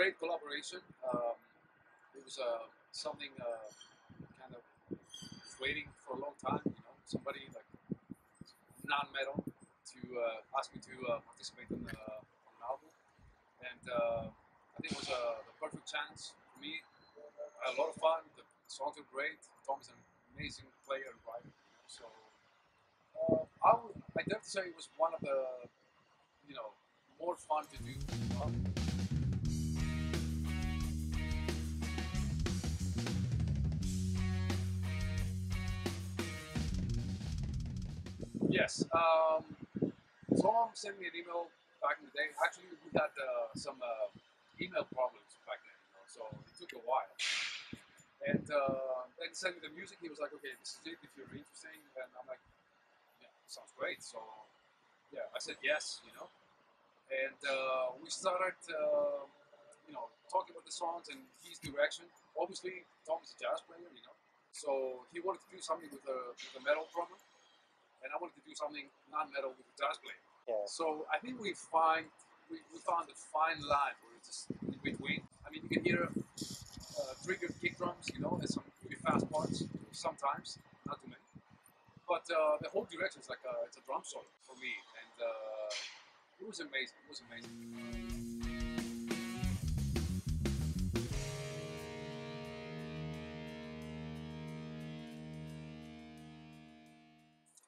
great collaboration. It was something kind of was waiting for a long time, you know, somebody like non-metal to ask me to participate in an album, and I think it was the perfect chance for me. A lot of fun, the songs are great, Tom is an amazing player and writer, so I dare to say it was one of the, you know, more fun to do. Yes, Tom sent me an email back in the day. Actually, we had some email problems back then, you know, so it took a while. And then he sent me the music. He was like, okay, this is it, if you're interested. And I'm like, yeah, sounds great. So yeah, I said yes, you know. And we started, you know, talking about the songs and his direction. Obviously, Tom's a jazz player, you know, so he wanted to do something with a metal drummer, and I wanted to do something non-metal with a jazz player. Yeah. So I think we found a fine line where it's just in between. I mean, you can hear triggered kick drums, you know, there's some really fast parts sometimes, not too many. But the whole direction is like it's a drum solo for me, and. It was amazing, it was amazing. The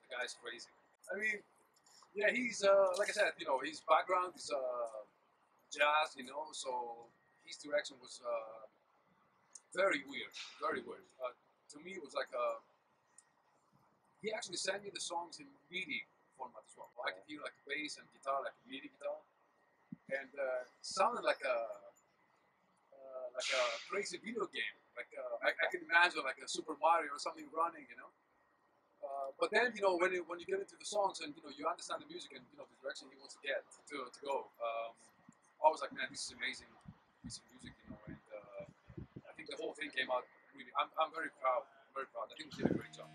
guy's crazy. I mean, yeah, he's, like I said, you know, his background is jazz, you know, so his direction was very weird, very weird. To me, it was like, he actually sent me the songs in MIDI format as well. I could hear like bass and guitar, like MIDI guitar, and sounded like a crazy video game. Like I can imagine like a Super Mario or something running, you know. But then you know when you get into the songs and you know you understand the music and you know the direction he wants to get to go. I was like, man, this is amazing piece of music, you know. And I think the whole thing came out really. I'm very proud. I'm very proud. I think he did a great job.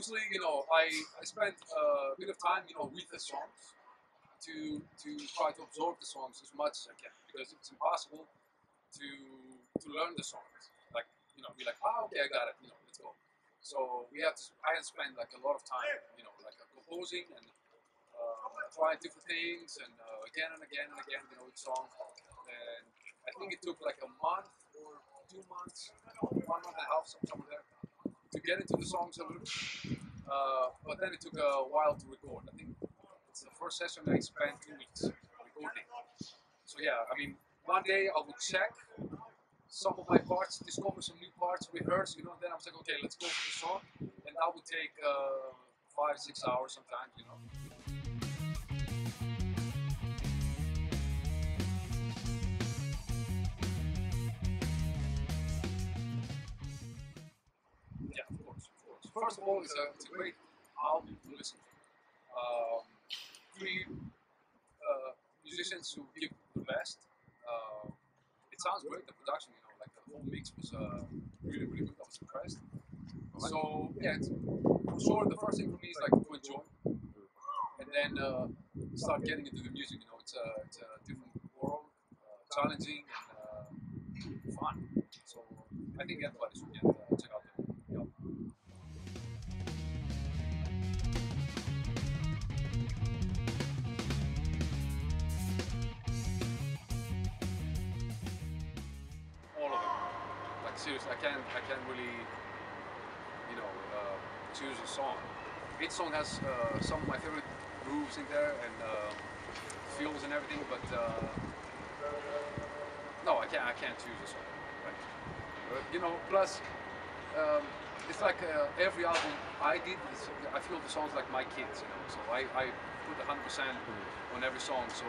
Obviously, you know, I spent a bit of time, you know, with the songs to try to absorb the songs as much as I can, because it's impossible to learn the songs. Like, you know, be like, oh, okay, I got it, you know, let's go. So we have to, I had spent like a lot of time, you know, like composing and trying different things and again and again and again, you know, with songs. And I think it took like a month or 2 months, 1 month and a half, something like that, to get into the songs a little, but then it took a while to record. I think it's the first session I spent 2 weeks recording. So yeah, I mean, one day I would check some of my parts, discover some new parts, rehearse, you know, then I was like, okay, let's go for the song, and that would take 5–6 hours sometimes, you know. Yeah, of course, of course. First of all, it's a great album to listen to. 3 musicians who give the best. It sounds great, the production, you know, like the whole mix was really, really good. I was impressed. So, yeah, for sure, the first thing for me is like to enjoy and then start getting into the music, you know, it's a different world, challenging and fun. So, I think everybody should get check out the Seriously, I can't really, you know, choose a song. Each song has some of my favorite grooves in there and feels and everything, but no, I can't choose a song. Right? You know, plus it's like every album I did, I feel the songs like my kids, you know. So I put 100% on every song. So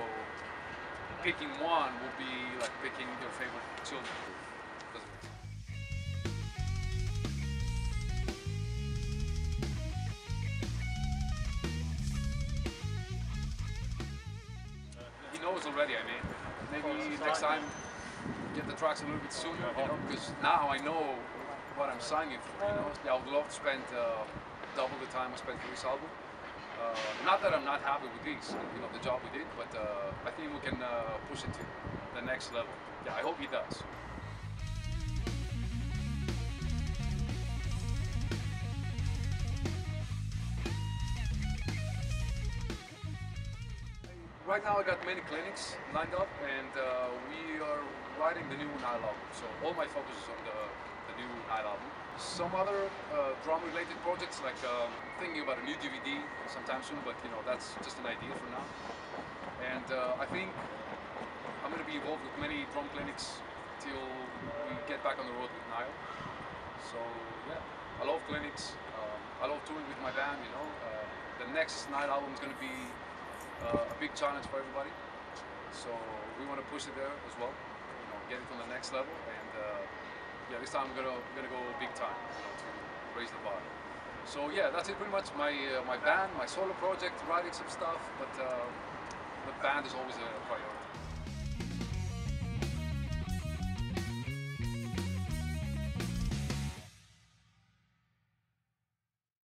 picking one would be like picking your favorite children. Already, I mean, maybe next time get the tracks a little bit sooner, you know, because now I know what I'm signing for, you know. I would love to spend double the time I spent for this album. Not that I'm not happy with this, you know, the job we did, but I think we can push it to the next level. Yeah, I hope he does. Right now I got many clinics lined up, and we are writing the new Nile album, so all my focus is on the new Nile album. Some other drum-related projects, like thinking about a new DVD sometime soon, but you know, that's just an idea for now. And I think I'm going to be involved with many drum clinics till we get back on the road with Nile. So yeah, I love clinics, I love touring with my band, you know. The next Nile album is going to be a big challenge for everybody, so we want to push it there as well, you know, get it on the next level, and yeah, this time we're gonna go big time, you know, to raise the bar. So yeah, that's it pretty much. My band, my solo project, writing some stuff, but the band is always a priority.